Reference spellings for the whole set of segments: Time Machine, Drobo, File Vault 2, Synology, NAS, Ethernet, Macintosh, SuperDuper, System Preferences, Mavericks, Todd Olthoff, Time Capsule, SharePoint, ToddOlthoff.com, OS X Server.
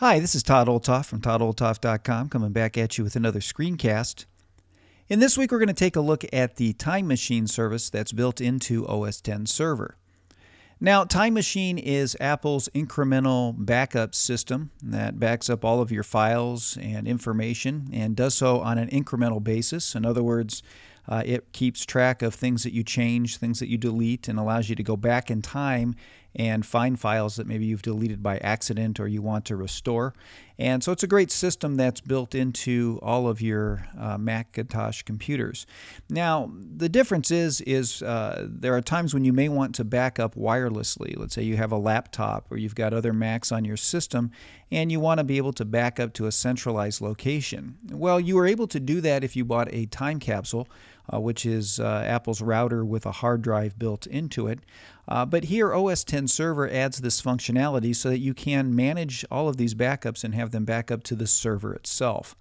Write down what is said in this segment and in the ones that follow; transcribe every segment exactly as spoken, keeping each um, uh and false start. Hi, this is Todd Olthoff from Todd Olthoff dot com, coming back at you with another screencast. And this week we're going to take a look at the Time Machine service that's built into O S ten Server. Now, Time Machine is Apple's incremental backup system that backs up all of your files and information and does so on an incremental basis. In other words, uh, it keeps track of things that you change, things that you delete, and allows you to go back in time and find files that maybe you've deleted by accident or you want to restore. And so it's a great system that's built into all of your uh, Macintosh computers. Now, the difference is, is uh, there are times when you may want to back up wirelessly. Let's say you have a laptop or you've got other Macs on your system and you want to be able to back up to a centralized location. Well, you were able to do that if you bought a Time Capsule, Uh, which is uh, Apple's router with a hard drive built into it. Uh, but here O S ten Server adds this functionality so that you can manage all of these backups and have them back up to the server itself.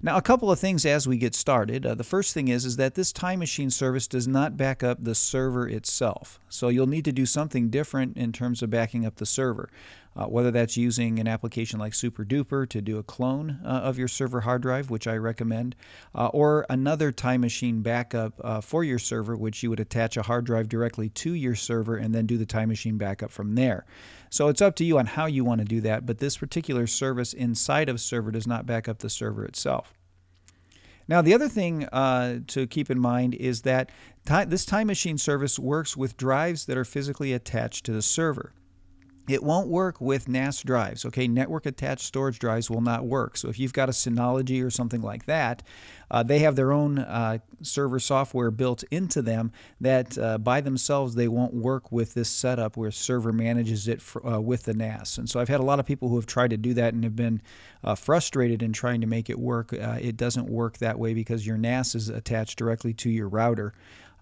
Now, a couple of things as we get started. Uh, the first thing is, is that this Time Machine service does not back up the server itself. So you'll need to do something different in terms of backing up the server. Uh, whether that's using an application like SuperDuper to do a clone uh, of your server hard drive, which I recommend, uh, or another Time Machine backup uh, for your server, which you would attach a hard drive directly to your server and then do the Time Machine backup from there. So it's up to you on how you want to do that, but this particular service inside of Server does not back up the server itself. Now, the other thing uh, to keep in mind is that this Time Machine service works with drives that are physically attached to the server. It won't work with N A S drives, okay? Network-attached storage drives will not work. So if you've got a Synology or something like that, uh, they have their own uh, server software built into them that uh, by themselves they won't work with this setup where server manages it for, uh, with the N A S. And so I've had a lot of people who have tried to do that and have been uh, frustrated in trying to make it work. Uh, it doesn't work that way because your N A S is attached directly to your router.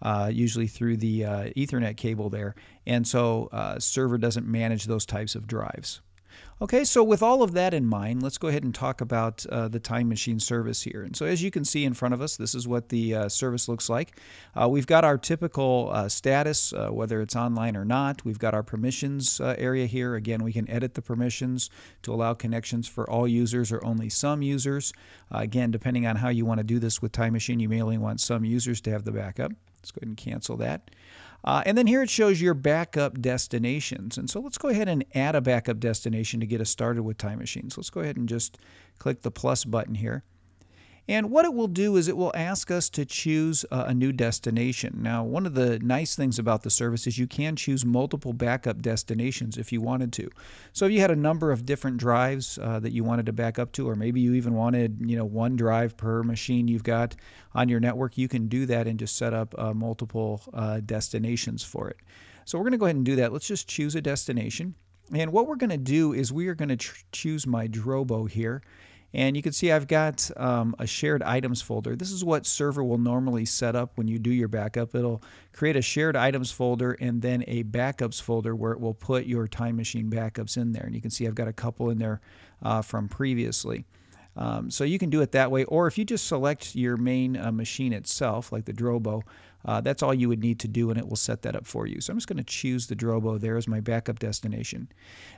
Uh, usually through the uh, Ethernet cable there, and so uh, Server doesn't manage those types of drives. Okay, so with all of that in mind, let's go ahead and talk about uh, the Time Machine service here. And so as you can see in front of us, this is what the uh, service looks like. Uh, we've got our typical uh, status, uh, whether it's online or not. We've got our permissions uh, area here. Again, we can edit the permissions to allow connections for all users or only some users. Uh, again, depending on how you want to do this with Time Machine, you may only want some users to have the backup. Let's go ahead and cancel that. Uh, and then here it shows your backup destinations. And so let's go ahead and add a backup destination to get us started with Time Machine. So let's go ahead and just click the plus button here. And what it will do is it will ask us to choose uh, a new destination. Now, one of the nice things about the service is you can choose multiple backup destinations if you wanted to. So if you had a number of different drives uh, that you wanted to back up to, or maybe you even wanted, you know, one drive per machine you've got on your network, you can do that and just set up uh, multiple uh, destinations for it. So we're going to go ahead and do that. Let's just choose a destination. And what we're going to do is we are going to choose my Drobo here. And you can see I've got um, a shared items folder. This is what Server will normally set up when you do your backup. It'll create a shared items folder and then a backups folder where it will put your Time Machine backups in there. And you can see I've got a couple in there uh, from previously. Um, so you can do it that way, or if you just select your main uh, machine itself, like the Drobo, uh, that's all you would need to do, and it will set that up for you. So I'm just going to choose the Drobo there as my backup destination.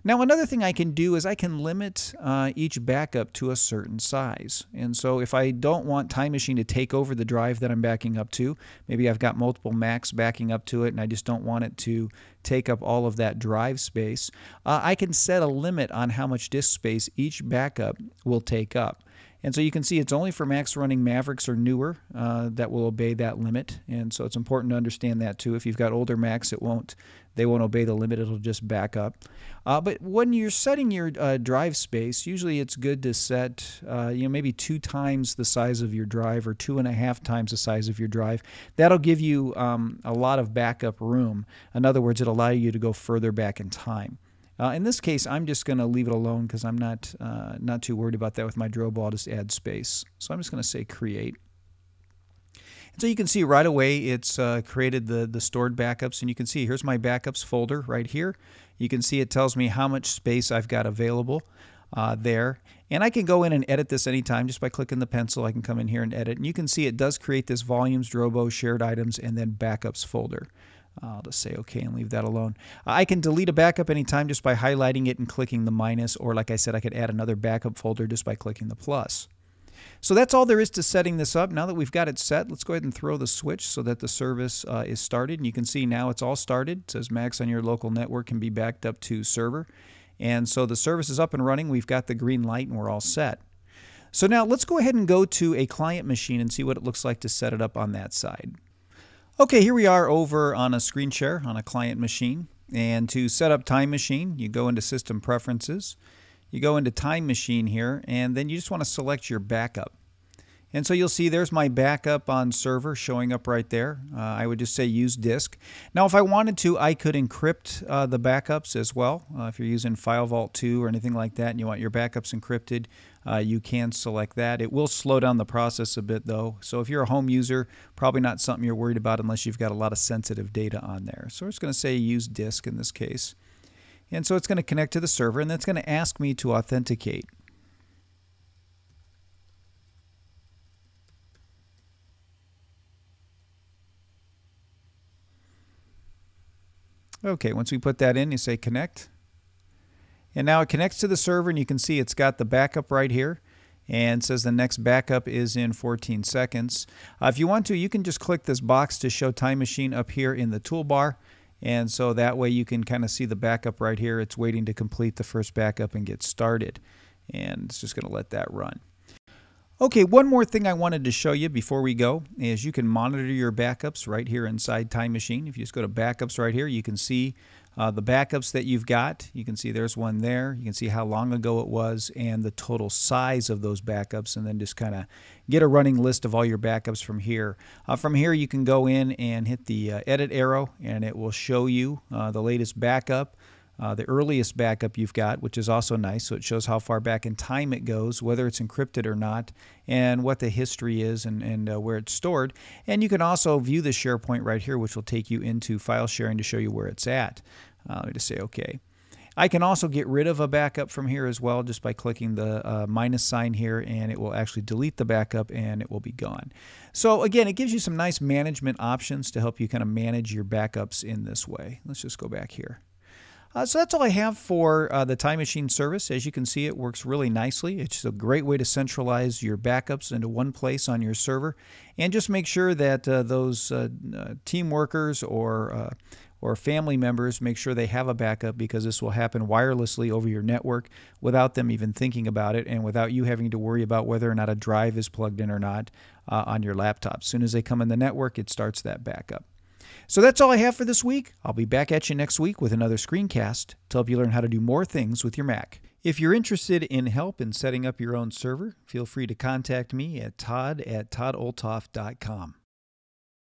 Now, another thing I can do is I can limit uh, each backup to a certain size. And so if I don't want Time Machine to take over the drive that I'm backing up to, maybe I've got multiple Macs backing up to it, and I just don't want it to take up all of that drive space, uh, I can set a limit on how much disk space each backup will take up. And so you can see it's only for Macs running Mavericks or newer uh, that will obey that limit. And so it's important to understand that too. If you've got older Macs, it won't, they won't obey the limit. It'll just back up. Uh, but when you're setting your uh, drive space, usually it's good to set uh, you know, maybe two times the size of your drive or two and a half times the size of your drive. That'll give you um, a lot of backup room. In other words, it'll allow you to go further back in time. Uh, in this case, I'm just going to leave it alone because I'm not uh, not too worried about that with my Drobo. I'll just add space. So I'm just going to say create. And so you can see right away it's uh, created the, the stored backups. And you can see here's my backups folder right here. You can see it tells me how much space I've got available uh, there. And I can go in and edit this anytime just by clicking the pencil. I can come in here and edit. And you can see it does create this volumes, Drobo, shared items, and then backups folder. I'll just say okay and leave that alone. I can delete a backup anytime just by highlighting it and clicking the minus, or like I said, I could add another backup folder just by clicking the plus. So that's all there is to setting this up. Now that we've got it set, let's go ahead and throw the switch so that the service uh, is started. And you can see now it's all started. It says Max on your local network can be backed up to server. And so the service is up and running. We've got the green light and we're all set. So now let's go ahead and go to a client machine and see what it looks like to set it up on that side. Okay, here we are over on a screen share on a client machine. And to set up Time Machine, you go into System Preferences. You go into Time Machine here, and then you just want to select your backup. And so you'll see there's my backup on server showing up right there. Uh, I would just say use disk. Now if I wanted to, I could encrypt uh, the backups as well. Uh, if you're using File Vault two or anything like that and you want your backups encrypted, uh, you can select that. It will slow down the process a bit though. So if you're a home user, probably not something you're worried about unless you've got a lot of sensitive data on there. So we're just going to say use disk in this case. And so it's going to connect to the server, and that's going to ask me to authenticate. Okay, once we put that in, you say connect. And now it connects to the server, and you can see it's got the backup right here. And says the next backup is in fourteen seconds. Uh, if you want to, you can just click this box to show Time Machine up here in the toolbar. And so that way you can kind of see the backup right here. It's waiting to complete the first backup and get started. And it's just going to let that run. Okay, one more thing I wanted to show you before we go is you can monitor your backups right here inside Time Machine. If you just go to backups right here, you can see uh, the backups that you've got. You can see there's one there. You can see how long ago it was and the total size of those backups, and then just kind of get a running list of all your backups from here. Uh, from here, you can go in and hit the uh, edit arrow, and it will show you uh, the latest backup. Uh, the earliest backup you've got, which is also nice, so it shows how far back in time it goes, whether it's encrypted or not, and what the history is and, and uh, where it's stored. And you can also view the SharePoint right here, which will take you into file sharing to show you where it's at. Uh, let me just say OK. I can also get rid of a backup from here as well just by clicking the uh, minus sign here, and it will actually delete the backup and it will be gone. So again, it gives you some nice management options to help you kind of manage your backups in this way. Let's just go back here. Uh, so that's all I have for uh, the Time Machine service. As you can see, it works really nicely. It's just a great way to centralize your backups into one place on your server, and just make sure that uh, those uh, uh, team workers or uh, or family members make sure they have a backup, because this will happen wirelessly over your network without them even thinking about it, and without you having to worry about whether or not a drive is plugged in or not uh, on your laptop. As soon as they come in the network, it starts that backup. So that's all I have for this week. I'll be back at you next week with another screencast to help you learn how to do more things with your Mac. If you're interested in help in setting up your own server, feel free to contact me at Todd at Todd Olthoff dot com.